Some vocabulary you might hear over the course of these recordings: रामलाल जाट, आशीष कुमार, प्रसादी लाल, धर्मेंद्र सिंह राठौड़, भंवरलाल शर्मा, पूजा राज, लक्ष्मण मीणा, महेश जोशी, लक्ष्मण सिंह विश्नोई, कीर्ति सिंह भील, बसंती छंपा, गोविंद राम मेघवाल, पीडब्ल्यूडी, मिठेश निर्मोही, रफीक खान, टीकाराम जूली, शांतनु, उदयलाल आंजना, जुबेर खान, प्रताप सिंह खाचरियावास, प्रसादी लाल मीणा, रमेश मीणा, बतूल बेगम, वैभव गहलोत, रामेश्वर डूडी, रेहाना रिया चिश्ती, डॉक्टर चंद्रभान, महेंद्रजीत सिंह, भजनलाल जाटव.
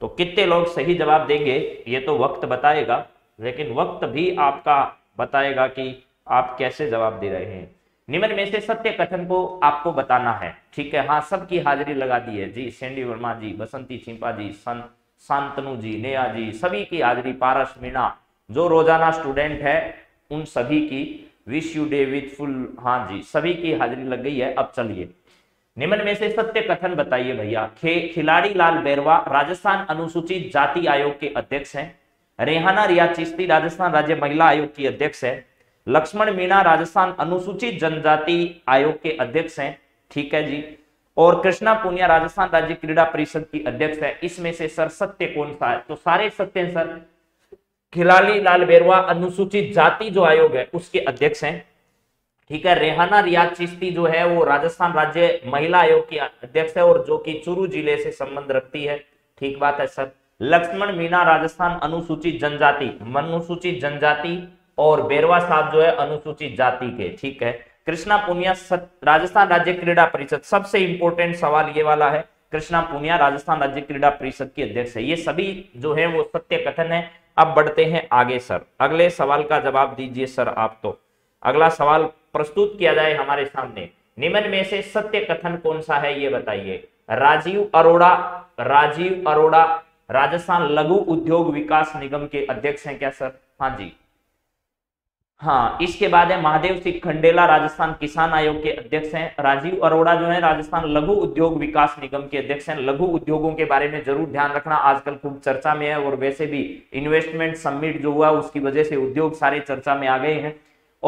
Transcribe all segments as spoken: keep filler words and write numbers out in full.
तो कितने लोग सही जवाब देंगे ये तो वक्त बताएगा, लेकिन वक्त भी आपका बताएगा कि आप कैसे जवाब दे रहे हैं। निम्न में से सत्य कथन को आपको बताना है, ठीक है। हाँ, सबकी हाजिरी लगा दी है जी, शंडी वर्मा जी, बसंती छंपा जी, शांतनु जी, नेहा जी, सभी की हाजिरी, पारस मीणा जो रोजाना स्टूडेंट है उन सभी की, wish you day with full, हाँ जी सभी की हाजिरी लग गई है। अब चलिए निम्न में से सत्य कथन बताइए भैया। खिलाड़ी लाल बेरवा राजस्थान अनुसूचित जाति आयोग के अध्यक्ष हैं, रेहाना रिया चिश्ती राजस्थान राज्य महिला आयोग की अध्यक्ष है, लक्ष्मण मीणा राजस्थान अनुसूचित जनजाति आयोग के अध्यक्ष हैं, ठीक है जी, और कृष्णा पुनिया राजस्थान राज्य क्रीड़ा परिषद की अध्यक्ष है। इसमें से सर सत्य कौन सा है? तो सारे सत्य हैं सर। खिलाड़ी लाल बेरवा अनुसूचित जाति जो आयोग है उसके अध्यक्ष हैं, ठीक है। रेहाना रिया चिश्ती जो है वो राजस्थान राज्य महिला आयोग की अध्यक्ष है और जो कि चूरू जिले से संबंध रखती है, ठीक बात है सर। लक्ष्मण मीणा राजस्थान अनुसूचित जनजाति अनुसूचित जनजाति और बेरवा साहब जो है अनुसूचित जाति के, ठीक है। कृष्णा पुनिया राजस्थान राज्य क्रीड़ा परिषद, सबसे इंपोर्टेंट सवाल ये वाला है, कृष्णा पुनिया राजस्थान राज्य क्रीड़ा परिषद की अध्यक्ष है। ये सभी जो है वो सत्य कथन है। अब बढ़ते हैं आगे सर, अगले सवाल का जवाब दीजिए सर आप। तो अगला सवाल प्रस्तुत किया जाए हमारे सामने। निम्न में से सत्य कथन कौन सा है ये बताइए। राजीव अरोड़ा राजीव अरोड़ा राजस्थान लघु उद्योग विकास निगम के अध्यक्ष हैं क्या सर? हाँ जी हाँ। इसके बाद है महादेव सिंह खंडेला राजस्थान किसान आयोग के अध्यक्ष हैं। राजीव अरोड़ा जो है राजस्थान लघु उद्योग विकास निगम के अध्यक्ष हैं। लघु उद्योगों के बारे में जरूर ध्यान रखना, आजकल खूब चर्चा में है और वैसे भी इन्वेस्टमेंट समिट जो हुआ उसकी वजह से उद्योग सारे चर्चा में आ गए हैं।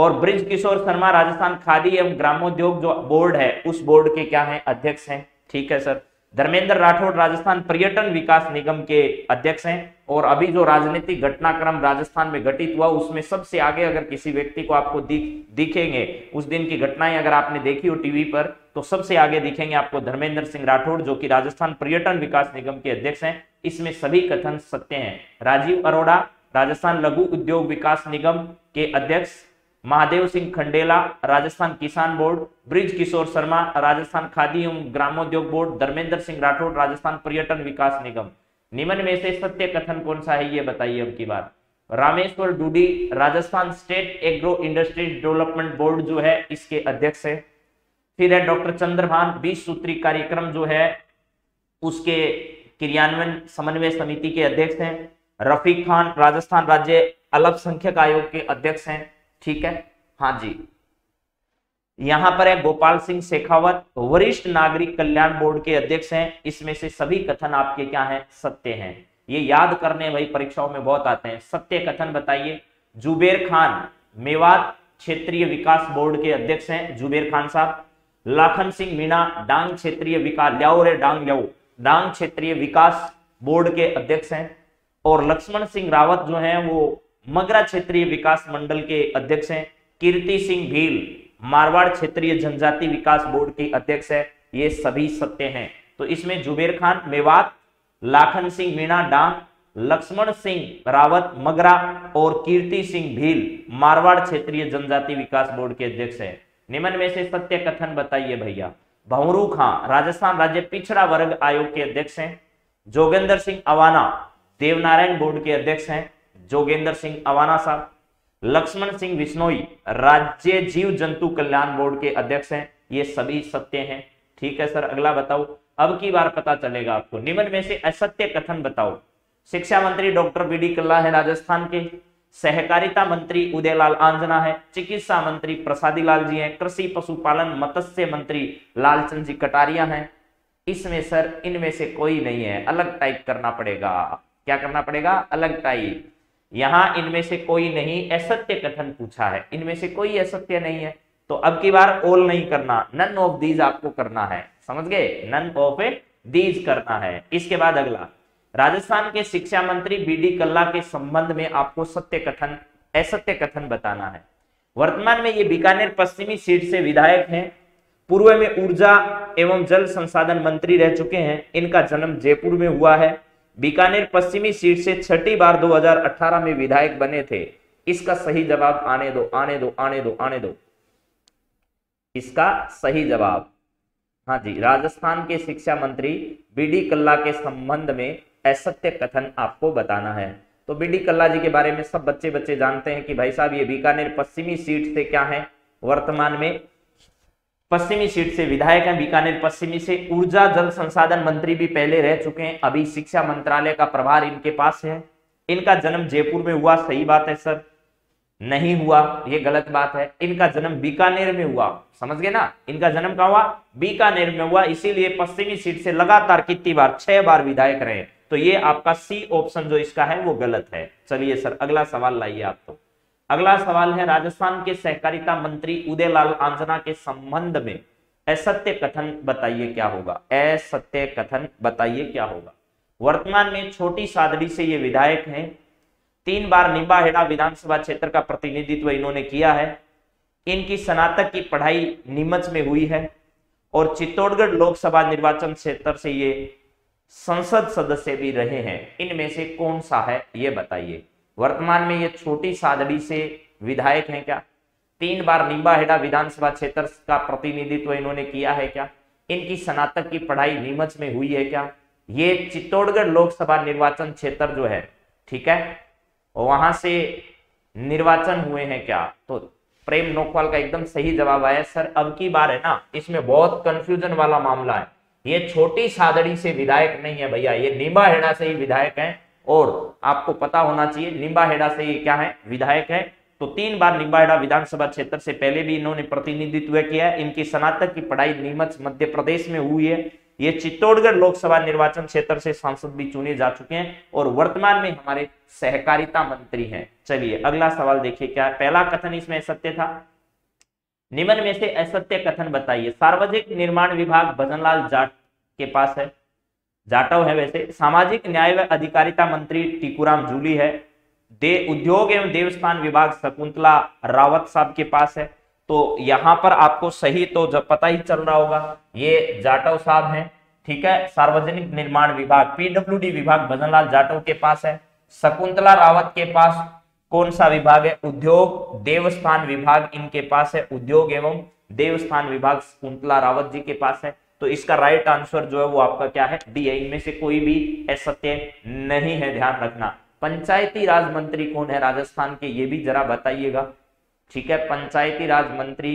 और ब्रिज किशोर शर्मा राजस्थान खादी एवं ग्रामोद्योग जो बोर्ड है उस बोर्ड के क्या है अध्यक्ष हैं, ठीक है सर। धर्मेंद्र राठौड़ राजस्थान पर्यटन विकास निगम के अध्यक्ष हैं। और अभी जो राजनीतिक घटनाक्रम राजस्थान में घटित हुआ उसमें सबसे आगे अगर किसी व्यक्ति को आपको दिख, दिखेंगे उस दिन की घटनाएं अगर आपने देखी हो टीवी पर तो सबसे आगे दिखेंगे आपको धर्मेंद्र सिंह राठौड़ जो कि राजस्थान पर्यटन विकास निगम के अध्यक्ष हैं। इसमें सभी कथन सत्य हैं। राजीव अरोड़ा राजस्थान लघु उद्योग विकास निगम के अध्यक्ष, महादेव सिंह खंडेला राजस्थान किसान बोर्ड, ब्रिज किशोर शर्मा राजस्थान खादी एवं ग्रामोद्योग बोर्ड, धर्मेंद्र सिंह राठौड़ राजस्थान पर्यटन विकास निगम। निम्न में से सत्य कथन कौन सा है ये बताइए अब की बार। रामेश्वर डूडी Rajasthan state agro industry development board जो है इसके अध्यक्ष है। फिर है डॉक्टर चंद्रभान, बीस सूत्री कार्यक्रम जो है उसके क्रियान्वयन समन्वय समिति के अध्यक्ष है। रफीक खान राजस्थान राज्य अल्पसंख्यक आयोग के अध्यक्ष है, ठीक है हाँ जी। यहां पर है गोपाल सिंह शेखावत वरिष्ठ नागरिक कल्याण बोर्ड के अध्यक्ष हैं। इसमें से सभी कथन आपके क्या हैं सत्य हैं। ये याद करने भाई परीक्षाओं में बहुत आते हैं। सत्य कथन बताइए। जुबेर खान मेवात क्षेत्रीय विकास बोर्ड के अध्यक्ष हैं जुबेर खान साहब। लाखन सिंह मीणा डांग क्षेत्रीय विकास ल्याओ रे डांग ल्याओ डांग क्षेत्रीय विकास बोर्ड के अध्यक्ष हैं। और लक्ष्मण सिंह रावत जो है वो मगरा क्षेत्रीय विकास मंडल के अध्यक्ष हैं। कीर्ति सिंह भील मारवाड़ क्षेत्रीय जनजाति विकास बोर्ड के अध्यक्ष है। ये सभी सत्य हैं। तो इसमें जुबेर खान मेवात, लाखन सिंह मीणा डांग, लक्ष्मण सिंह रावत मगरा और कीर्ति सिंह भील मारवाड़ क्षेत्रीय जनजाति विकास बोर्ड के अध्यक्ष हैं। निम्न में से सत्य कथन बताइए भैया। भंवरू खान राजस्थान राज्य पिछड़ा वर्ग आयोग के अध्यक्ष हैं। जोगेंद्र सिंह अवाना देवनारायण बोर्ड के अध्यक्ष हैं जोगेंद्र सिंह अवाना साहब। लक्ष्मण सिंह विश्नोई राज्य जीव जंतु कल्याण बोर्ड के अध्यक्ष हैं। ये सभी सत्य हैं, ठीक है सर। अगला बताओ, अब की बार पता चलेगा आपको। निम्न में से असत्य कथन बताओ। शिक्षा मंत्री डॉक्टर बीडी कल्ला है राजस्थान के, सहकारिता मंत्री उदयलाल आंजना है, चिकित्सा मंत्री प्रसादी लाल जी हैं, कृषि पशुपालन मत्स्य मंत्री लालचंद जी कटारिया हैं। इसमें सर इनमें से कोई नहीं है, अलग टाइप करना पड़ेगा। क्या करना पड़ेगा? अलग टाइप। यहाँ इनमें से कोई नहीं, असत्य कथन पूछा है, इनमें से कोई असत्य नहीं है। तो अब की बार ऑल नहीं करना, नन ऑफ दीज आपको करना है, समझ गए? नन ऑफ दीज करना है। इसके बाद अगला, राजस्थान के शिक्षा मंत्री बीडी कल्ला के संबंध में आपको सत्य कथन असत्य कथन बताना है। वर्तमान में ये बीकानेर पश्चिमी सीट से विधायक हैं, पूर्व में ऊर्जा एवं जल संसाधन मंत्री रह चुके हैं। इनका जन्म जयपुर में हुआ है, बीकानेर पश्चिमी सीट से छठी बार दो हज़ार अठारह में विधायक बने थे। इसका सही जवाब आने दो आने दो आने दो आने दो इसका सही जवाब हाँ जी। राजस्थान के शिक्षा मंत्री बीडी कल्ला के संबंध में असत्य कथन आपको बताना है। तो बीडी कल्ला जी के बारे में सब बच्चे बच्चे जानते हैं कि भाई साहब ये बीकानेर पश्चिमी सीट से क्या है, वर्तमान में पश्चिमी सीट से विधायक हैं बीकानेर पश्चिमी से, ऊर्जा जल संसाधन मंत्री भी पहले रह चुके हैं, अभी शिक्षा मंत्रालय का प्रभार इनके पास है। इनका जन्म जयपुर में हुआ, सही बात है सर, नहीं हुआ ये गलत बात है। इनका जन्म बीकानेर में हुआ, समझ गए ना, इनका जन्म कहाँ हुआ, बीकानेर में हुआ, इसीलिए पश्चिमी सीट से लगातार कितनी बार, छह बार विधायक रहे। तो ये आपका सी ऑप्शन जो इसका है वो गलत है। चलिए सर अगला सवाल लाइए आप। तो अगला सवाल है, राजस्थान के सहकारिता मंत्री उदयलाल आंजना के संबंध में असत्य कथन बताइए क्या होगा, असत्य कथन बताइए क्या होगा। वर्तमान में छोटी सादड़ी से ये विधायक हैं, तीन बार निम्बाहेड़ा विधानसभा क्षेत्र का प्रतिनिधित्व इन्होंने किया है। इनकी स्नातक की पढ़ाई नीमच में हुई है और चित्तौड़गढ़ लोकसभा निर्वाचन क्षेत्र से ये संसद सदस्य भी रहे हैं। इनमें से कौन सा है ये बताइए। वर्तमान में ये छोटी सादड़ी से विधायक हैं क्या, तीन बार निम्बाहेड़ा विधानसभा क्षेत्र का प्रतिनिधित्व इन्होंने किया है क्या, इनकी स्नातक की पढ़ाई नीमच में हुई है क्या, ये चित्तौड़गढ़ लोकसभा निर्वाचन क्षेत्र जो है, ठीक है, वहां से निर्वाचन हुए हैं क्या। तो प्रेम नोकवाल का एकदम सही जवाब आया। सर अब की बार है ना, इसमें बहुत कंफ्यूजन वाला मामला है, ये छोटी सादड़ी से विधायक नहीं है भैया, ये निम्बाहेड़ा से ही विधायक है और आपको पता होना चाहिए निम्बाहेड़ा से ये क्या है, विधायक है। तो तीन बार निम्बाहेड़ा विधानसभा क्षेत्र से पहले भी इन्होंने प्रतिनिधित्व किया है। इनकी स्नातक की पढ़ाई नीमच मध्य प्रदेश में हुई है। ये चित्तौड़गढ़ लोकसभा निर्वाचन क्षेत्र से सांसद भी चुने जा चुके हैं और वर्तमान में हमारे सहकारिता मंत्री हैं। चलिए अगला सवाल देखिए क्या है। पहला कथन इसमें असत्य था, निम्न में से असत्य कथन बताइए। सार्वजनिक निर्माण विभाग भजनलाल जाट के पास है, जाटव है वैसे। सामाजिक न्याय व अधिकारिता मंत्री टीकाराम जूली है। दे उद्योग एवं देवस्थान विभाग शकुंतला रावत साहब के पास है। तो यहाँ पर आपको सही तो जब पता ही चल रहा होगा, ये जाटव साहब हैं, ठीक है। सार्वजनिक निर्माण विभाग पीडब्ल्यूडी विभाग भजनलाल जाटव के पास है। शकुंतला रावत के पास कौन सा विभाग है, उद्योग देवस्थान विभाग इनके पास है, उद्योग एवं देवस्थान विभाग शकुंतला रावत जी के पास है। तो इसका राइट आंसर जो है वो आपका क्या है, डी है। इनमें से कोई भी असत्य नहीं है, ध्यान रखना। पंचायती राज मंत्री कौन है राजस्थान के, ये भी जरा बताइएगा, ठीक है। पंचायती राज मंत्री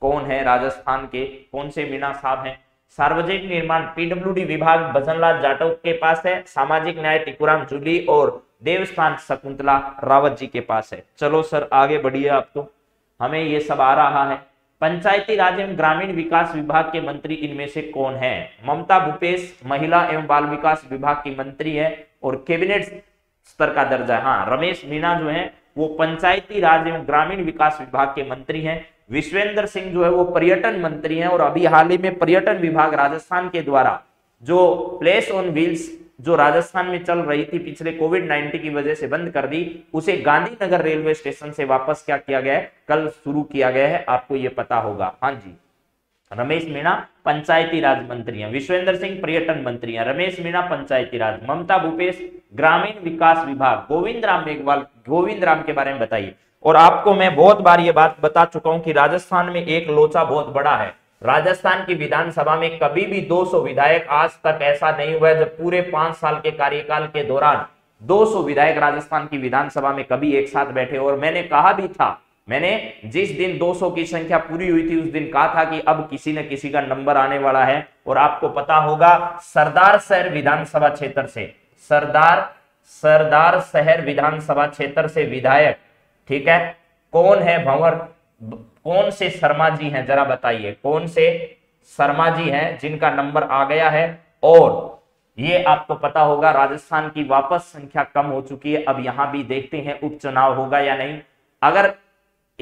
कौन है राजस्थान के, कौन से मीणा साहब हैं। सार्वजनिक निर्माण पीडब्ल्यूडी विभाग भजनलाल जाटव के पास है, सामाजिक न्याय टीकाराम जूली और देवस्थान शकुंतला रावत जी के पास है। चलो सर आगे बढ़िए आप। तो हमें ये सब आ रहा है। पंचायती राज एवं ग्रामीण विकास विभाग के मंत्री इनमें से कौन है, ममता भूपेश महिला एवं बाल विकास विभाग की मंत्री है और कैबिनेट स्तर का दर्जा है। हाँ, रमेश मीणा जो है वो पंचायती राज एवं ग्रामीण विकास विभाग के मंत्री हैं। विश्वेंद्र सिंह जो है वो पर्यटन मंत्री हैं और अभी हाल ही में पर्यटन विभाग राजस्थान के द्वारा जो प्लेस ऑन व्हील्स जो राजस्थान में चल रही थी पिछले कोविड नाइन्टीन की वजह से बंद कर दी, उसे गांधीनगर रेलवे स्टेशन से वापस क्या किया गया है, कल शुरू किया गया है, आपको ये पता होगा। हाँ जी, रमेश मीणा पंचायती राज मंत्री हैं, विश्वेंद्र सिंह पर्यटन मंत्री हैं, रमेश मीणा पंचायती राज, ममता भूपेश ग्रामीण विकास विभाग। गोविंद राम मेघवाल, गोविंद राम के बारे में बताइए। और आपको मैं बहुत बार ये बात बता चुका हूं कि राजस्थान में एक लोचा बहुत बड़ा है। राजस्थान की विधानसभा में कभी भी दो सौ विधायक, आज तक ऐसा नहीं हुआ है जब पूरे पांच साल के कार्यकाल के दौरान दो सौ विधायक राजस्थान की विधानसभा में कभी एक साथ बैठे। और मैंने कहा भी था, मैंने जिस दिन दो सौ की संख्या पूरी हुई थी उस दिन कहा था कि अब किसी न किसी का नंबर आने वाला है। और आपको पता होगा सरदार शहर विधानसभा क्षेत्र से, सरदार सरदार शहर विधानसभा क्षेत्र से विधायक, ठीक है, कौन है, भंवर कौन से शर्मा जी हैं, जरा बताइए कौन से शर्मा जी हैं जिनका नंबर आ गया है। और ये आपको पता होगा राजस्थान की वापस संख्या कम हो चुकी है। अब यहां भी देखते हैं उपचुनाव होगा या नहीं, अगर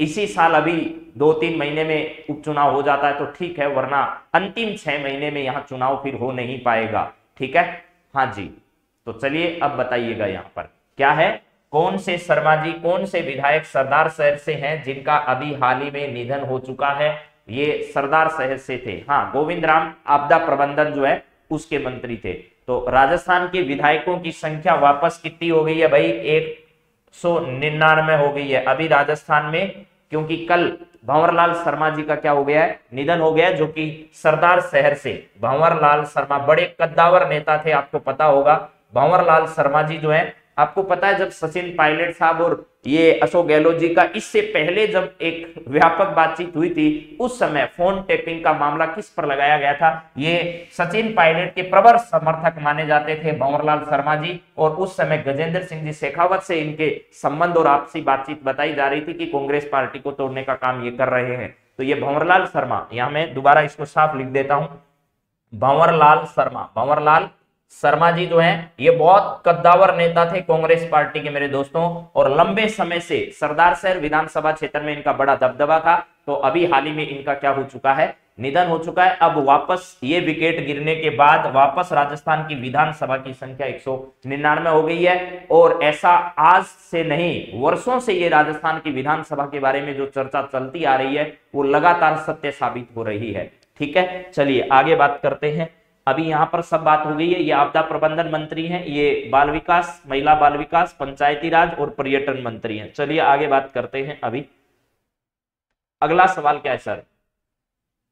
इसी साल अभी दो तीन महीने में उपचुनाव हो जाता है तो ठीक है, वरना अंतिम छह महीने में यहाँ चुनाव फिर हो नहीं पाएगा, ठीक है। हाँ जी, तो चलिए अब बताइएगा यहाँ पर क्या है, कौन से शर्मा जी, कौन से विधायक सरदार शहर से हैं जिनका अभी हाल ही में निधन हो चुका है, ये सरदार शहर से थे। हाँ, गोविंद राम आपदा प्रबंधन जो है उसके मंत्री थे। तो राजस्थान के विधायकों की संख्या वापस कितनी हो गई है भाई, एक सौ निन्यानवे हो गई है अभी राजस्थान में, क्योंकि कल भंवरलाल शर्मा जी का क्या हो गया है, निधन हो गया, जो कि सरदार शहर से। भंवरलाल शर्मा बड़े कद्दावर नेता थे, आपको पता होगा भंवरलाल शर्मा जी जो है, आपको पता है जब सचिन पायलट साहब और ये अशोक गहलोत जी का इससे पहले जब एक व्यापक बातचीत हुई थी, उस समय फोन टैपिंग का मामला किस पर लगाया गया था? ये सचिन पायलट के प्रबल समर्थक माने जाते थे भंवरलाल शर्मा जी, और उस समय गजेंद्र सिंह जी शेखावत से इनके संबंध और आपसी बातचीत बताई जा रही थी कि कांग्रेस पार्टी को तोड़ने का काम ये कर रहे हैं। तो ये भंवरलाल शर्मा, यहाँ मैं दोबारा इसको साफ लिख देता हूँ, भंवरलाल शर्मा, भंवरलाल शर्मा जी जो हैं ये बहुत कद्दावर नेता थे कांग्रेस पार्टी के मेरे दोस्तों, और लंबे समय से सरदार शहर विधानसभा क्षेत्र में इनका बड़ा दबदबा था। तो अभी हाल ही में इनका क्या हो चुका है, निधन हो चुका है। अब वापस ये विकेट गिरने के बाद वापस राजस्थान की विधानसभा की संख्या एक सौ निन्यानवे हो गई है, और ऐसा आज से नहीं, वर्षों से ये राजस्थान की विधानसभा के बारे में जो चर्चा चलती आ रही है वो लगातार सत्य साबित हो रही है। ठीक है, चलिए आगे बात करते हैं। अभी यहाँ पर सब बात हो गई है, ये आपदा प्रबंधन मंत्री हैं, ये बाल विकास, महिला बाल विकास, पंचायती राज और पर्यटन मंत्री हैं। चलिए आगे बात करते हैं। अभी अगला सवाल क्या है सर,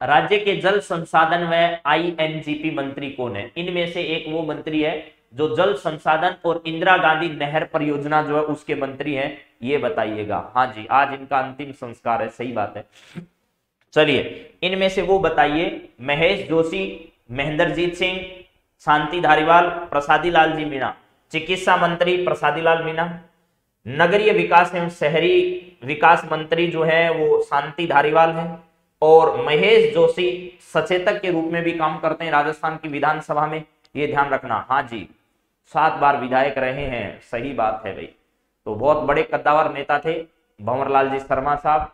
राज्य के जल संसाधन व आईएनजीपी मंत्री कौन है? इनमें से एक वो मंत्री है जो जल संसाधन और इंदिरा गांधी नहर परियोजना जो है उसके मंत्री है, ये बताइएगा। हाँ जी, आज इनका अंतिम संस्कार है, सही बात है। चलिए इनमें से वो बताइए, महेश जोशी, महेंद्रजीत सिंह, शांति धारीवाल, प्रसादी लाल जी मीणा। चिकित्सा मंत्री प्रसादी लाल मीणा, नगरीय विकास एवं शहरी विकास मंत्री जो है वो शांति धारीवाल है, और महेश जोशी सचेतक के रूप में भी काम करते हैं राजस्थान की विधानसभा में, ये ध्यान रखना। हाँ जी, सात बार विधायक रहे हैं, सही बात है भाई। तो बहुत बड़े कद्दावर नेता थे भंवरलाल जी शर्मा साहब,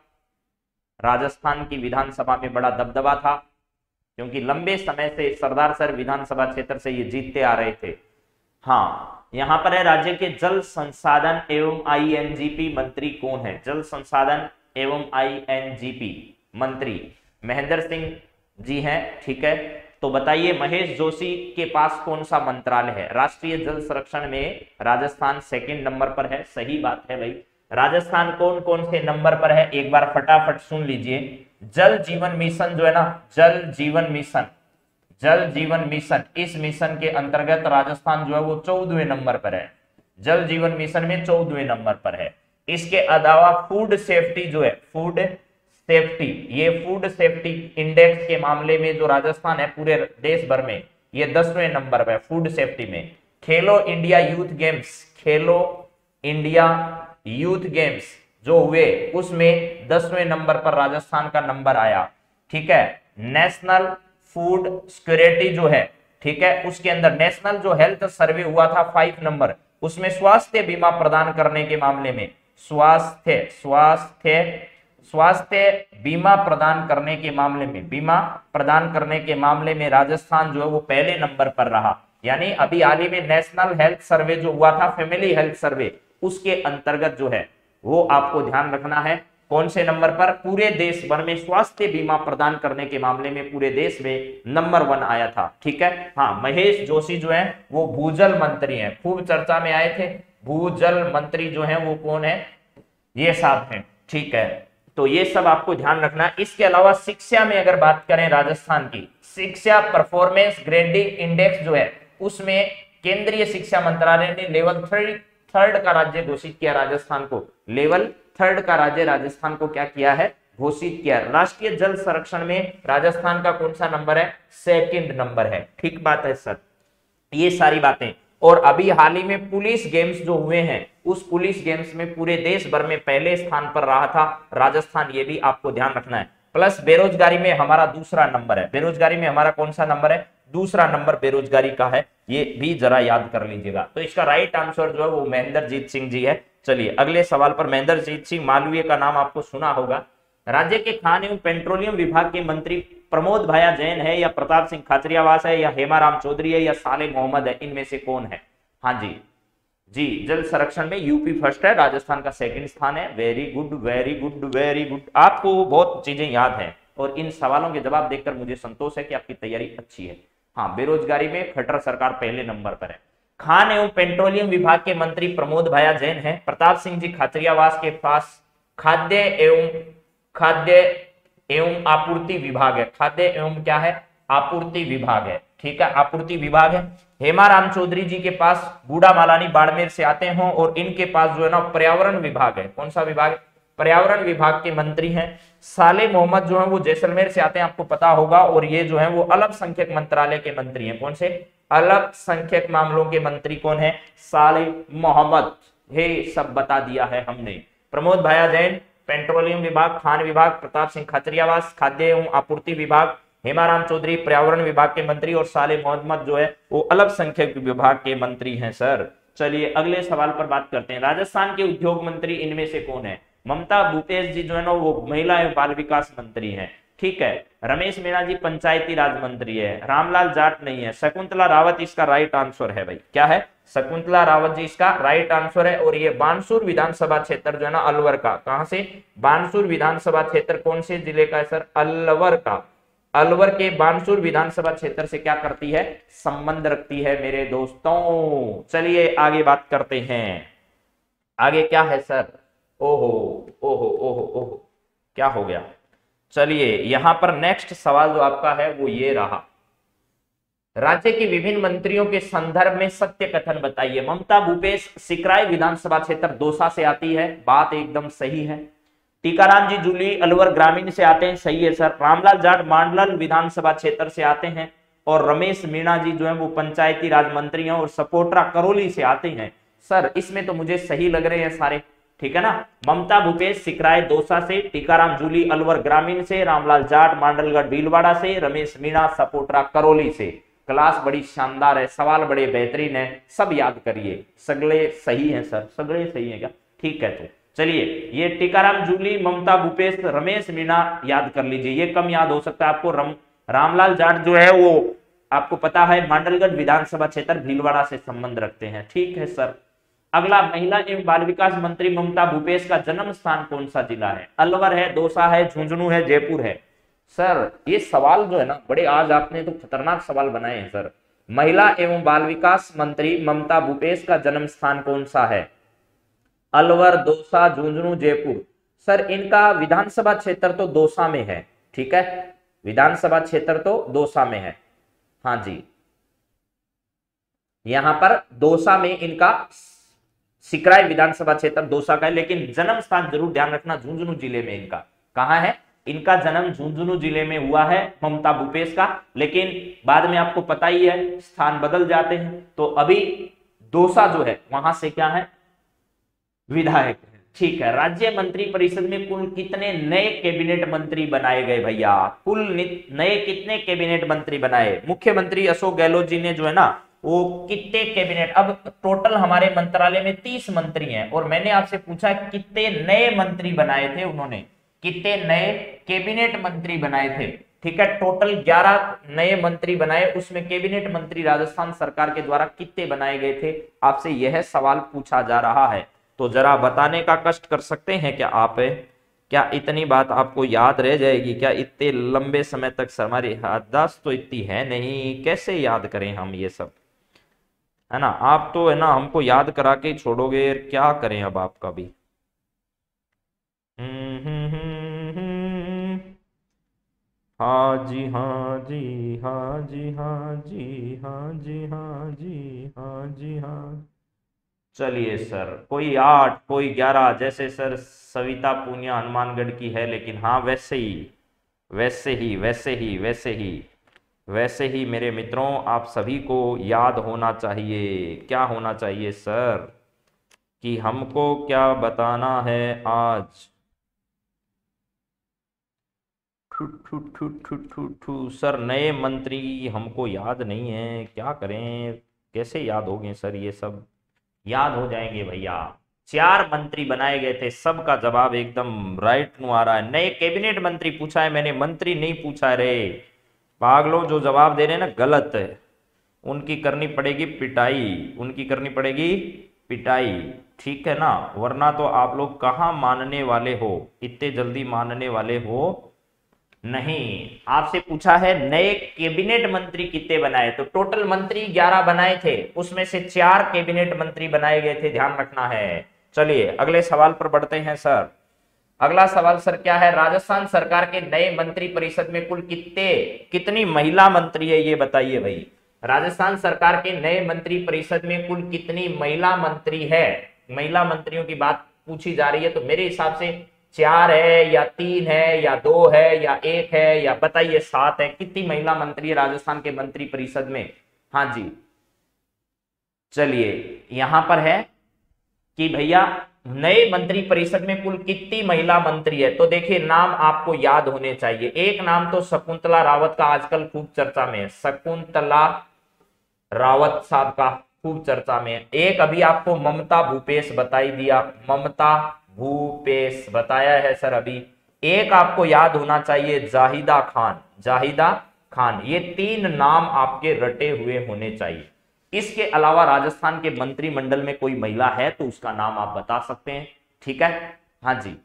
राजस्थान की विधानसभा में बड़ा दबदबा था क्योंकि लंबे समय से सरदार सर विधानसभा क्षेत्र से ये जीतते आ रहे थे। हाँ, यहाँ पर है राज्य के जल संसाधन एवं आईएनजीपी मंत्री कौन है? जल संसाधन एवं आईएनजीपी मंत्री महेंद्र सिंह जी हैं, ठीक है। तो बताइए महेश जोशी के पास कौन सा मंत्रालय है? राष्ट्रीय जल संरक्षण में राजस्थान सेकेंड नंबर पर है, सही बात है भाई। राजस्थान कौन कौन से नंबर पर है एक बार फटाफट सुन लीजिए। जल जीवन मिशन जो है ना, जल जीवन मिशन, जल जीवन मिशन, इस मिशन के अंतर्गत राजस्थान जो है वो चौदहवें नंबर पर है, जल जीवन मिशन में चौदहवें नंबर पर है। इसके अलावा फूड सेफ्टी जो है, फूड सेफ्टी, ये फूड सेफ्टी इंडेक्स के मामले में जो राजस्थान है पूरे देश भर में ये दसवें नंबर पर है फूड सेफ्टी में। Khelo India youth games, Khelo India youth games जो हुए उसमें दसवें नंबर पर राजस्थान का नंबर आया, ठीक है। नेशनल फूड सिक्योरिटी जो है, ठीक है, उसके अंदर नेशनल जो हेल्थ सर्वे हुआ था फाइव नंबर, उसमें स्वास्थ्य बीमा प्रदान करने के मामले में, स्वास्थ्य स्वास्थ्य स्वास्थ्य बीमा प्रदान करने के मामले में, बीमा प्रदान करने के मामले में राजस्थान जो है वो पहले नंबर पर रहा। यानी अभी हाल ही में नेशनल हेल्थ सर्वे जो हुआ था, फैमिली हेल्थ सर्वे, उसके अंतर्गत जो है वो आपको ध्यान रखना है कौन से नंबर पर, पूरे देश भर में स्वास्थ्य बीमा प्रदान करने के मामले में पूरे देश में नंबर वन आया था, ठीक है। हाँ, महेश जोशी जो है वो भूजल मंत्री हैं, खूब चर्चा में आए थे। भूजल मंत्री जो है वो कौन है? ये साहब हैं, ठीक है। तो ये सब आपको ध्यान रखना। इसके अलावा शिक्षा में अगर बात करें राजस्थान की, शिक्षा परफॉर्मेंस ग्रेडिंग इंडेक्स जो है उसमें केंद्रीय शिक्षा मंत्रालय ने लेवल थ्री थर्ड का राज्य घोषित किया राजस्थान को, लेवल थर्ड का राज्य राजस्थान को क्या किया है? घोषित किया। राष्ट्रीय जल संरक्षण में राजस्थान का कौन सा नंबर है? सेकंड नंबर है, ठीक बात है सर। ये सारी बातें, और अभी हाल ही में पुलिस गेम्स जो हुए हैं उस पुलिस गेम्स में पूरे देश भर में पहले स्थान पर रहा था राजस्थान, ये भी आपको ध्यान रखना है। प्लस बेरोजगारी में हमारा दूसरा नंबर है, बेरोजगारी में हमारा कौन सा नंबर है? दूसरा नंबर बेरोजगारी का है, ये भी जरा याद कर लीजिएगा। तो इसका राइट आंसर जो है वो महेंद्रजीत सिंह जी है। चलिए अगले सवाल पर, महेंद्रजीत सिंह मालवीय का नाम आपको सुना होगा। राज्य के खान एवं पेट्रोलियम विभाग के मंत्री प्रमोद भाया जैन है, या प्रताप सिंह खाचरियावास है, या हेमा राम चौधरी है, या साले मोहम्मद है, इनमें से कौन है? हाँ जी जी, जल संरक्षण में यूपी फर्स्ट है, राजस्थान का सेकेंड स्थान है। Very good very good very good, आपको बहुत चीजें याद है और इन सवालों के जवाब देखकर मुझे संतोष है कि आपकी तैयारी अच्छी है। हाँ, बेरोजगारी में खट्टर सरकार पहले नंबर पर है। खान एवं पेट्रोलियम विभाग के मंत्री प्रमोद भाया जैन हैं। प्रताप सिंह जी खाचरियावास के पास खाद्य एवं खाद्य एवं आपूर्ति विभाग है, खाद्य एवं क्या है? आपूर्ति विभाग है, ठीक है, आपूर्ति विभाग है। हेमा राम चौधरी जी के पास बूढ़ा मालानी बाड़मेर से आते हों और इनके पास जो है ना पर्यावरण विभाग है, कौन सा विभाग है, पर्यावरण विभाग के मंत्री हैं। साले मोहम्मद जो है वो जैसलमेर से आते हैं, आपको पता होगा, और ये जो है वो अल्पसंख्यक मंत्रालय के मंत्री हैं, कौन से, अल्पसंख्यक मामलों के मंत्री कौन है, साले मोहम्मद। हे सब बता दिया है हमने। प्रमोद भाया जैन पेट्रोलियम विभाग, खान विभाग, प्रताप सिंह खाचरियावास खाद्य एवं आपूर्ति विभाग, हेमा राम चौधरी पर्यावरण विभाग के मंत्री और साले मोहम्मद जो है वो अल्पसंख्यक विभाग के मंत्री हैं सर। चलिए अगले सवाल पर बात करते हैं। राजस्थान के उद्योग मंत्री इनमें से कौन है? ममता भूपेश जी जो है ना वो महिला एवं बाल विकास मंत्री है, ठीक है। रमेश मीणा जी पंचायती राज मंत्री है। रामलाल जाट नहीं है। शकुंतला रावत इसका राइट आंसर है भाई, क्या है, शकुंतला रावत जी इसका राइट आंसर है। और ये बानसूर विधानसभा क्षेत्र जो है ना अलवर का, कहां से, बानसूर विधानसभा क्षेत्र कौन से जिले का है सर, अलवर का। अलवर के बानसूर विधानसभा क्षेत्र से क्या करती है, संबंध रखती है मेरे दोस्तों। चलिए आगे बात करते हैं। आगे क्या है सर, ओहो ओहो ओहो ओहो क्या हो गया। चलिए यहां पर नेक्स्ट सवाल जो आपका है वो ये रहा, राज्य के विभिन्न मंत्रियों के संदर्भ में सत्य कथन बताइए। ममता भूपेश सिकराई विधानसभा क्षेत्र दौसा से आती है, बात एकदम सही है। टीकाराम जी जूली अलवर ग्रामीण से आते हैं, सही है सर। रामलाल जाट मांडल विधानसभा क्षेत्र से आते हैं और रमेश मीणा जी जो है वो पंचायती राज मंत्री हैं और सपोटरा करौली से आते हैं सर। इसमें तो मुझे सही लग रहे हैं सारे, ठीक है ना। ममता भूपेश सिकराय दौसा से, टीकाराम जूली अलवर ग्रामीण से, रामलाल जाट मांडलगढ़ भीलवाड़ा से, रमेश मीणा सपोटरा करौली से। क्लास बड़ी शानदार है, सवाल बड़े बेहतरीन है, सब याद करिए। सगले सही हैं सर, सगले सही हैं क्या, ठीक है। तो चलिए ये टीकाराम जूली, ममता भूपेश, रमेश मीणा याद कर लीजिए, ये कम याद हो सकता है आपको। रम, रामलाल जाट जो है वो आपको पता है मांडलगढ़ विधानसभा क्षेत्र भीलवाड़ा से संबंध रखते हैं, ठीक है सर। अगला, महिला एवं बाल विकास मंत्री ममता भूपेश का जन्म स्थान कौन सा जिला है? अलवर है, दौसा है, झुंझुनू है, जयपुर है। सर ये सवाल जो है ना बड़े, आज आपने तो खतरनाक सवाल बनाए हैं सर। महिला एवं बाल विकास मंत्री ममता भूपेश का जन्म स्थान कौन सा है? अलवर, दौसा, झुंझुनू, जयपुर। सर इनका विधानसभा क्षेत्र तो दौसा में है, ठीक है, विधानसभा क्षेत्र तो दौसा में है, हाँ जी। यहां पर दौसा में इनका सिकराय विधानसभा क्षेत्र दौसा का है, लेकिन जन्म स्थान जरूर ध्यान रखना झुंझुनू जिले में। इनका कहाँ है? इनका जन्म झुंझुनू जिले में हुआ है ममता भूपेश का, लेकिन बाद में आपको पता ही है स्थान बदल जाते हैं। तो अभी दौसा जो है वहां से क्या है, विधायक, ठीक है। राज्य मंत्री परिषद में कुल कितने नए कैबिनेट मंत्री बनाए गए भैया? कुल नए कितने कैबिनेट मंत्री बनाए? मुख्यमंत्री अशोक गहलोत जी ने जो है ना वो कितने कैबिनेट, अब टोटल हमारे मंत्रालय में तीस मंत्री हैं और मैंने आपसे पूछा कितने नए मंत्री बनाए थे उन्होंने, कितने नए कैबिनेट मंत्री बनाए थे, ठीक है। टोटल ग्यारह नए मंत्री बनाए, उसमें कैबिनेट मंत्री राजस्थान सरकार के द्वारा कितने बनाए गए थे, आपसे यह सवाल पूछा जा रहा है। तो जरा बताने का कष्ट कर सकते हैं क्या आप, क्या इतनी बात आपको याद रह जाएगी क्या इतने लंबे समय तक सर? हमारी याददाश्त तो इतनी है नहीं, कैसे याद करें हम ये सब, है ना। आप तो है ना हमको याद करा के छोड़ोगे, क्या करें अब आपका भी। हाँ जी हाँ जी हाँ जी हाँ जी हाँ जी हाँ जी हाँ जी हाँ। चलिए सर, कोई आठ कोई ग्यारह, जैसे सर सविता पुनिया हनुमानगढ़ की है, लेकिन हाँ वैसे ही वैसे ही वैसे ही वैसे ही वैसे ही मेरे मित्रों आप सभी को याद होना चाहिए। क्या होना चाहिए सर कि हमको क्या बताना है आज। ठू ठू ठू ठू ठू सर नए मंत्री हमको याद नहीं है, क्या करें, कैसे याद हो गए सर, ये सब याद हो जाएंगे भैया। चार मंत्री बनाए गए थे, सबका जवाब एकदम राइट नु आ रहा है। नए कैबिनेट मंत्री पूछा है मैंने, मंत्री नहीं पूछा रे पागलों। जो जवाब दे रहे हैं ना गलत है, उनकी करनी पड़ेगी पिटाई, उनकी करनी पड़ेगी पिटाई, ठीक है ना। वरना तो आप लोग कहाँ मानने वाले हो, इतने जल्दी मानने वाले हो नहीं। आपसे पूछा है नए कैबिनेट मंत्री कितने बनाए, तो टोटल मंत्री ग्यारह बनाए थे, उसमें से चार कैबिनेट मंत्री बनाए गए थे, ध्यान रखना है। चलिए अगले सवाल पर बढ़ते हैं सर। अगला सवाल सर क्या है, राजस्थान सरकार के नए मंत्री परिषद में कुल कितने कितनी महिला मंत्री है ये बताइए भाई। राजस्थान सरकार के नए मंत्री परिषद में कुल कितनी महिला मंत्री है? महिला मंत्रियों की बात पूछी जा रही है, तो मेरे हिसाब से चार है या तीन है या दो है या एक है या बताइए सात है, कितनी महिला मंत्री है राजस्थान के मंत्री परिषद में? हाँ जी, चलिए यहां पर है कि भैया नए मंत्री परिषद में कुल कितनी महिला मंत्री है, तो देखिए नाम आपको याद होने चाहिए। एक नाम तो शकुंतला रावत का आजकल खूब चर्चा में है, शकुंतला रावत साहब का खूब चर्चा में है। एक अभी आपको ममता भूपेश बताई दिया, ममता भूपेश बताया है सर अभी। एक आपको याद होना चाहिए जाहिदा खान, जाहिदा खान। ये तीन नाम आपके रटे हुए होने चाहिए। इसके अलावा राजस्थान के मंत्रिमंडल में कोई महिला है तो उसका नाम आप बता सकते हैं, ठीक है। हाँ जी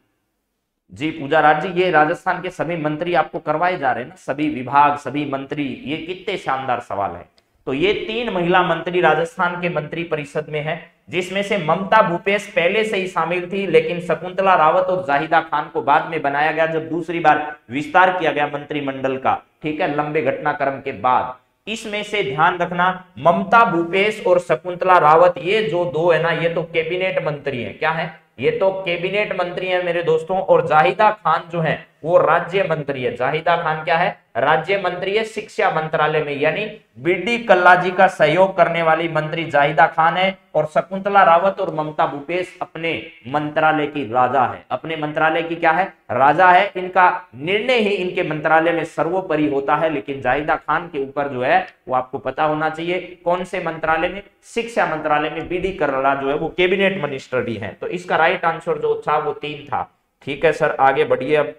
जी पूजा राज जी, ये राजस्थान के सभी मंत्री आपको करवाए जा रहे हैं ना, सभी विभाग सभी मंत्री, ये कितने शानदार सवाल है। तो ये तीन महिला मंत्री राजस्थान के मंत्री परिषद में है, जिसमें से ममता भूपेश पहले से ही शामिल थी, लेकिन शकुंतला रावत और जाहिदा खान को बाद में बनाया गया जब दूसरी बार विस्तार किया गया मंत्रिमंडल का, ठीक है, लंबे घटनाक्रम के बाद। इसमें से ध्यान रखना ममता भूपेश और शकुंतला रावत, ये जो दो है ना, ये तो कैबिनेट मंत्री हैं। क्या है? ये तो कैबिनेट मंत्री हैं मेरे दोस्तों। और जाहिदा खान जो है वो राज्य मंत्री है। जाहिदा खान क्या है? राज्य मंत्री है शिक्षा मंत्रालय में, यानी बीडी कल्ला जी का सहयोग करने वाली मंत्री जाहिदा खान है, और शकुंतला रावत और ममता भूपेश अपने मंत्रालय की राजा है, अपने मंत्रालय की क्या है? राजा है। इनका निर्णय ही इनके मंत्रालय में सर्वोपरि होता है, लेकिन जाहिदा खान के ऊपर जो है वो आपको पता होना चाहिए कौन से मंत्रालय में, शिक्षा मंत्रालय में। बीडी कल्ला जो है वो कैबिनेट मिनिस्टर भी है। तो इसका राइट आंसर जो था वो तीन था, ठीक है सर। आगे बढ़िए, अब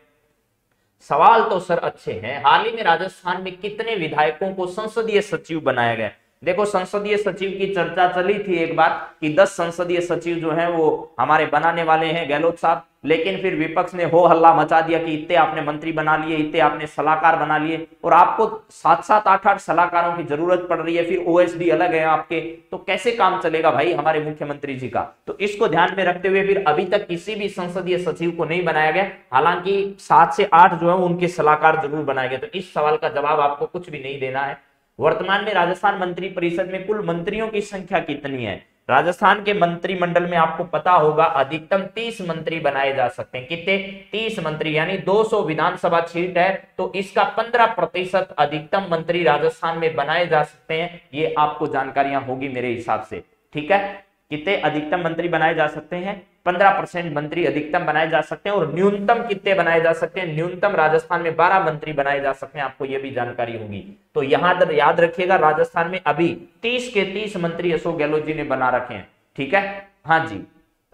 सवाल तो सर अच्छे हैं। हाल ही में राजस्थान में कितने विधायकों को संसदीय सचिव बनाया गया? देखो संसदीय सचिव की चर्चा चली थी एक बार कि दस संसदीय सचिव जो हैं वो हमारे बनाने वाले हैं गहलोत साहब, लेकिन फिर विपक्ष ने हो हल्ला मचा दिया कि इतने आपने मंत्री बना लिए, इतने आपने सलाहकार बना लिए, और आपको सात सात आठ आठ सलाहकारों की जरूरत पड़ रही है, फिर ओएसडी अलग है आपके, तो कैसे काम चलेगा भाई हमारे मुख्यमंत्री जी का। तो इसको ध्यान में रखते हुए फिर अभी तक किसी भी संसदीय सचिव को नहीं बनाया गया, हालांकि सात से आठ जो है उनके सलाहकार जरूर बनाए गए। तो इस सवाल का जवाब आपको कुछ भी नहीं देना है। वर्तमान में राजस्थान मंत्री परिषद में कुल मंत्रियों की संख्या कितनी है? राजस्थान के मंत्रिमंडल में आपको पता होगा अधिकतम तीस मंत्री बनाए जा सकते हैं। कितने? तीस मंत्री, यानी दो सौ विधानसभा सीट है, तो इसका पंद्रह प्रतिशत अधिकतम मंत्री राजस्थान में बनाए जा सकते हैं। ये आपको जानकारियां होगी मेरे हिसाब से, ठीक है। कितने अधिकतम मंत्री बनाए जा सकते हैं? पंद्रह परसेंट मंत्री अधिकतम बनाए जा सकते हैं। और न्यूनतम कितने बनाए जा सकते हैं? न्यूनतम राजस्थान में बारह मंत्री बनाए जा सकते हैं, आपको यह भी जानकारी होगी। तो यहां याद रखिएगा राजस्थान में अभी तीस के तीस मंत्री अशोक गहलोत जी ने बना रखे हैं, ठीक है। हाँ जी,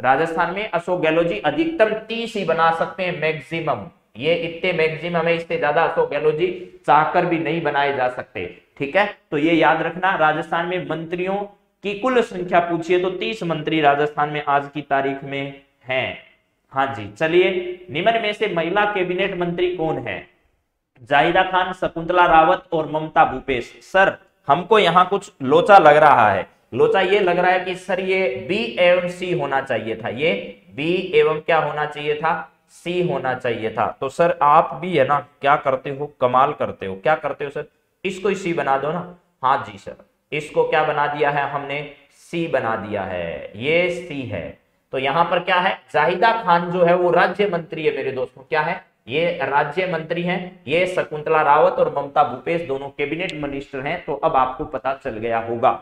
राजस्थान में अशोक गहलोत जी अधिकतम तीस ही बना सकते हैं मैक्सिमम, ये इतने मैक्सिमम है, इससे ज्यादा अशोक गहलोत जी चाहकर भी नहीं बनाए जा सकते, ठीक है। तो ये याद रखना, राजस्थान में मंत्रियों की कुल संख्या पूछिए तो तीस मंत्री राजस्थान में आज की तारीख में हैं। हाँ जी, चलिए, निम्न में से महिला कैबिनेट मंत्री कौन है? जाहिदा खान, शकुंतला रावत और ममता भूपेश। सर हमको यहाँ कुछ लोचा लग रहा है, लोचा ये लग रहा है कि सर ये बी एवं सी होना चाहिए था, ये बी एवं क्या होना चाहिए था? सी होना चाहिए था। तो सर आप भी है ना क्या करते हो, कमाल करते हो, क्या करते हो सर, इसको ही सी बना दो ना। हाँ जी सर, इसको क्या बना दिया है हमने? सी बना दिया है, ये सी है। तो यहाँ पर क्या है? जाहिदा खान जो है वो राज्य मंत्री है मेरे दोस्तों। क्या है? ये राज्य मंत्री हैं। ये शकुंतला रावत और ममता भूपेश दोनों कैबिनेट मिनिस्टर हैं। तो अब आपको पता चल गया होगा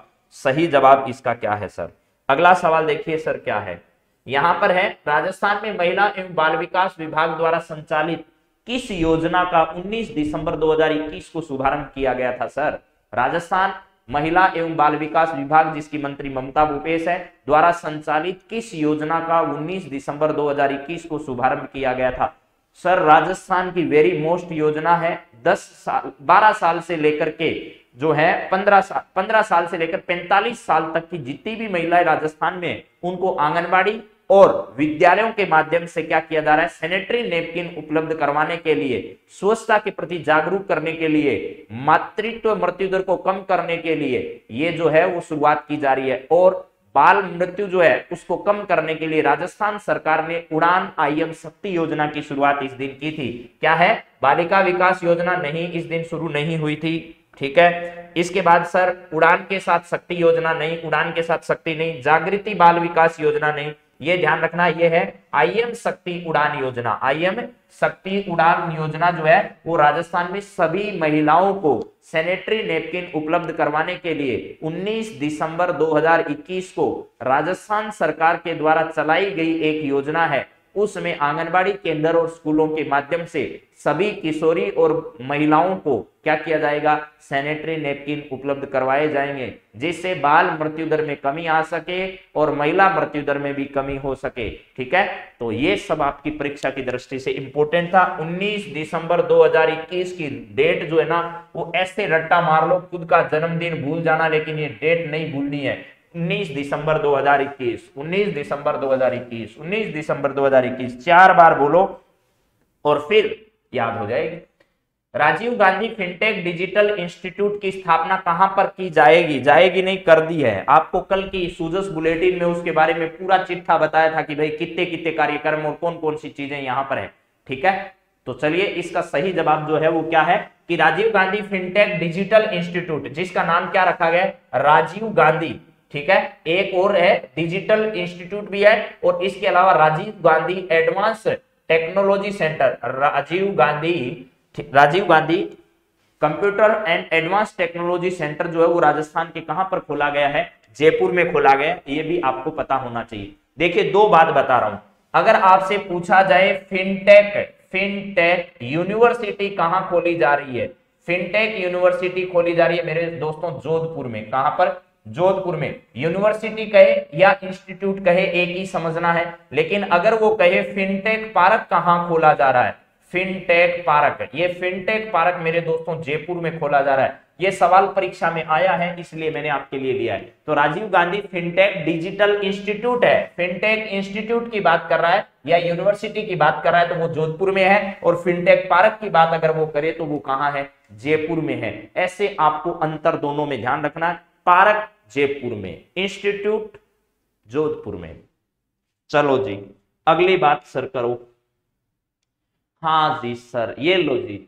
सही जवाब इसका क्या है सर। अगला सवाल देखिए सर क्या है, यहाँ पर है राजस्थान में महिला एवं बाल विकास विभाग द्वारा संचालित किस योजना का उन्नीस दिसंबर दो हजार इक्कीस को शुभारंभ किया गया था? सर राजस्थान महिला एवं बाल विकास विभाग, जिसकी मंत्री ममता भूपेश है, द्वारा संचालित किस योजना का उन्नीस दिसंबर दो हजार इक्कीस को शुभारंभ किया गया था? सर राजस्थान की वेरी मोस्ट योजना है, दस साल बारह साल से लेकर के जो है पंद्रह साल से लेकर पैंतालीस साल तक की जितनी भी महिलाएं राजस्थान में, उनको आंगनबाड़ी और विद्यालयों के माध्यम से क्या किया जा रहा है? सैनिटरी नैपकिन उपलब्ध करवाने के लिए, स्वच्छता के प्रति जागरूक करने के लिए, मातृत्व मृत्यु दर को कम करने के लिए ये जो है वो शुरुआत की जा रही है। और बाल मृत्यु जो है उसको कम करने के लिए राजस्थान सरकार ने उड़ान आई एम शक्ति योजना की शुरुआत इस दिन की थी। क्या है? बालिका विकास योजना नहीं, इस दिन शुरू नहीं हुई थी, ठीक है। इसके बाद सर उड़ान के साथ शक्ति योजना नहीं, उड़ान के साथ शक्ति नहीं, जागृति बाल विकास योजना नहीं, ये ध्यान रखना, ये है आईएम शक्ति उड़ान योजना। आईएम शक्ति उड़ान योजना जो है वो राजस्थान में सभी महिलाओं को सैनिटरी नेपकिन उपलब्ध करवाने के लिए उन्नीस दिसंबर दो हजार इक्कीस को राजस्थान सरकार के द्वारा चलाई गई एक योजना है। उसमें आंगनबाड़ी केंद्र और स्कूलों के माध्यम से सभी किशोरी और महिलाओं को क्या किया जाएगा, सैनिटरी नेपकिन उपलब्ध करवाए जाएंगे, जिससे बाल मृत्यु दर में कमी आ सके और महिला मृत्यु दर में भी कमी हो सके। ठीक है, तो ये सब आपकी परीक्षा की दृष्टि से इंपॉर्टेंट था। उन्नीस दिसंबर दो हजार इक्कीस की डेट जो है ना वो ऐसे रट्टा मार लो, खुद का जन्मदिन भूल जाना, लेकिन ये डेट नहीं भूलनी है। उन्नीस दिसंबर दो हजार इक्कीस, उन्नीस दिसंबर दो हजार इक्कीस, उन्नीस दिसंबर दो हजार इक्कीस चार बार बोलो और फिर याद हो जाएगी। Rajiv Gandhi fintech digital institute की स्थापना कहां पर की जाएगी? जाएगी नहीं, कर दी है। आपको कल की सूजस बुलेटिन में उसके बारे में पूरा चिट्ठा बताया था कि भाई कितने कितने कार्यक्रम और कौन कौन सी चीजें यहां पर है। ठीक है, तो चलिए इसका सही जवाब जो है वो क्या है कि Rajiv Gandhi fintech digital institute, जिसका नाम क्या रखा गया, राजीव गांधी। ठीक है, एक और है डिजिटल इंस्टीट्यूट भी है, और इसके अलावा Rajiv Gandhi advance technology centre, Rajiv Gandhi Rajiv Gandhi computer and advance technology centre जो है वो राजस्थान के कहां पर खोला गया है, जयपुर में खोला गया। ये भी आपको पता होना चाहिए। देखिए दो बात बता रहा हूं, अगर आपसे पूछा जाए फिनटेक फिनटेक यूनिवर्सिटी कहां खोली जा रही है, फिनटेक यूनिवर्सिटी खोली जा रही है मेरे दोस्तों जोधपुर में। कहां पर? जोधपुर में। यूनिवर्सिटी कहे या इंस्टीट्यूट कहे एक ही समझना है, लेकिन अगर वो कहे फिनटेक पार्क कहां खोला जा रहा है, फिनटेक पार्क, ये फिनटेक पार्क मेरे दोस्तों जयपुर में खोला जा रहा है। ये सवाल परीक्षा में आया है इसलिए मैंने आपके लिए लिया है। तो Rajiv Gandhi fintech digital institute है, फिनटेक इंस्टीट्यूट की बात कर रहा है या यूनिवर्सिटी की बात कर रहा है तो वो जोधपुर में है, और फिनटेक पार्क की बात अगर वो करे तो वो कहां है, जयपुर में है। ऐसे आपको अंतर दोनों में ध्यान रखना है, पार्क जयपुर में, इंस्टीट्यूट जोधपुर में। चलो जी अगली बात सर करो। हाँ जी सर, ये लो जी,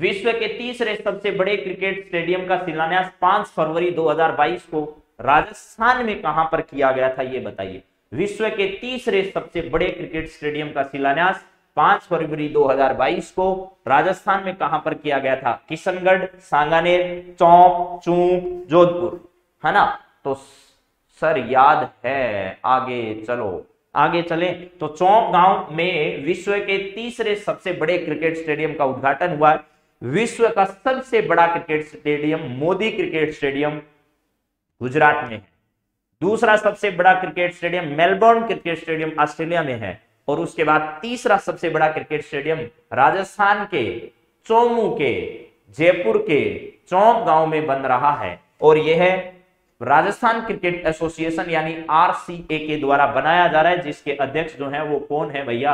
विश्व के तीसरे सबसे बड़े क्रिकेट स्टेडियम का शिलान्यास पांच फरवरी दो हजार बाईस को राजस्थान में कहां पर किया गया था, ये बताइए। विश्व के तीसरे सबसे बड़े क्रिकेट स्टेडियम का शिलान्यास पांच फरवरी दो हजार बाईस को राजस्थान में कहां पर किया गया था, किशनगढ़, सांगानेर, चौक, चूंक, जोधपुर, है ना। तो सर याद है, आगे चलो, आगे चले तो चौक गांव में विश्व के तीसरे सबसे बड़े क्रिकेट स्टेडियम का उद्घाटन हुआ। विश्व का सबसे बड़ा cricket stadium Modi cricket stadium Gujarat में है, दूसरा सबसे बड़ा cricket stadium Melbourne cricket stadium Australia में है, और उसके बाद तीसरा सबसे बड़ा क्रिकेट स्टेडियम राजस्थान के चोमू के जयपुर के चौक गांव में बन रहा है, और यह है राजस्थान क्रिकेट एसोसिएशन यानी आरसीए के द्वारा बनाया जा रहा है, जिसके अध्यक्ष जो हैं वो कौन है भैया,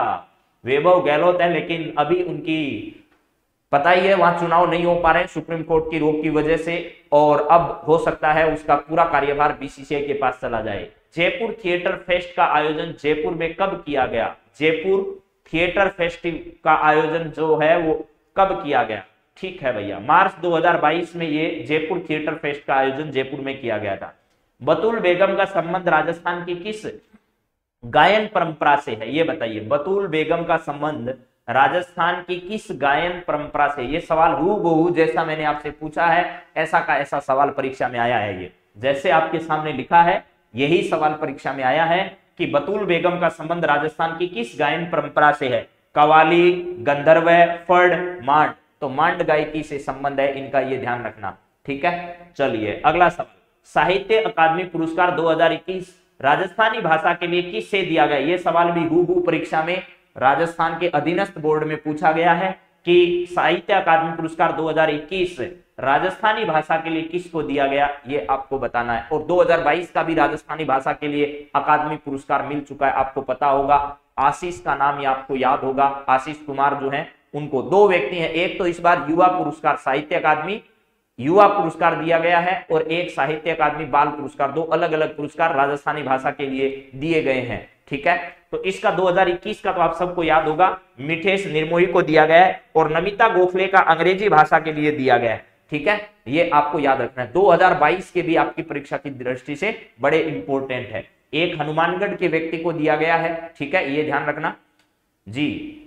वैभव गहलोत है। लेकिन अभी उनकी पता ही है वहां चुनाव नहीं हो पा रहे हैं सुप्रीम कोर्ट की रोक की वजह से, और अब हो सकता है उसका पूरा कार्यभार बीसीसीआई के पास चला जाए। जयपुर थिएटर फेस्ट का आयोजन जयपुर में कब किया गया, जयपुर थिएटर फेस्टिवल का आयोजन जो है वो कब किया गया, ठीक है भैया मार्च दो हजार बाईस में ये जयपुर थिएटर फेस्ट का आयोजन जयपुर में किया गया था। बतूल बेगम का संबंध राजस्थान की किस गायन परंपरा से है, ये बताइए। बतूल बेगम का संबंध राजस्थान की किस गायन परंपरा से, ये सवाल हूबहू जैसा मैंने आपसे पूछा है ऐसा का ऐसा सवाल परीक्षा में आया है। ये जैसे आपके सामने लिखा है यही सवाल परीक्षा में आया है कि बतूल बेगम का संबंध राजस्थान की किस गायन परंपरा से है, कवाली, गंधर्व, फड़, मांड, तो मांड गायकी से संबंध है इनका, ये ध्यान रखना। ठीक है, चलिए अगला सवाल। साहित्य अकादमी पुरस्कार दो हजार इक्कीस राजस्थानी भाषा के लिए किससे दिया गया, ये सवाल भी हूबहू परीक्षा में राजस्थान के अधीनस्थ बोर्ड में पूछा गया है कि साहित्य अकादमी पुरस्कार दो हजार इक्कीस राजस्थानी भाषा के लिए किसको दिया गया, ये आपको बताना है। और दो हजार बाईस का भी राजस्थानी भाषा के लिए अकादमी पुरस्कार मिल चुका है, आपको पता होगा, आशीष का नाम ये आपको याद होगा, आशीष कुमार जो हैं उनको, दो व्यक्ति हैं, एक तो इस बार युवा पुरस्कार साहित्य अकादमी युवा पुरस्कार दिया गया है और एक साहित्य अकादमी बाल पुरस्कार, दो अलग अलग पुरस्कार राजस्थानी भाषा के लिए दिए गए हैं। ठीक है, तो इसका दो हजार इक्कीस का तो आप सबको याद होगा, मिठेश निर्मोही को दिया गया है, और नमिता गोखले का अंग्रेजी भाषा के लिए दिया गया है। ठीक है, ये आपको याद रखना है। दो हजार बाईस के भी आपकी परीक्षा की दृष्टि से बड़े इंपॉर्टेंट है। एक हनुमानगढ़ के व्यक्ति को दिया गया है, ठीक है, ये ध्यान रखना जी।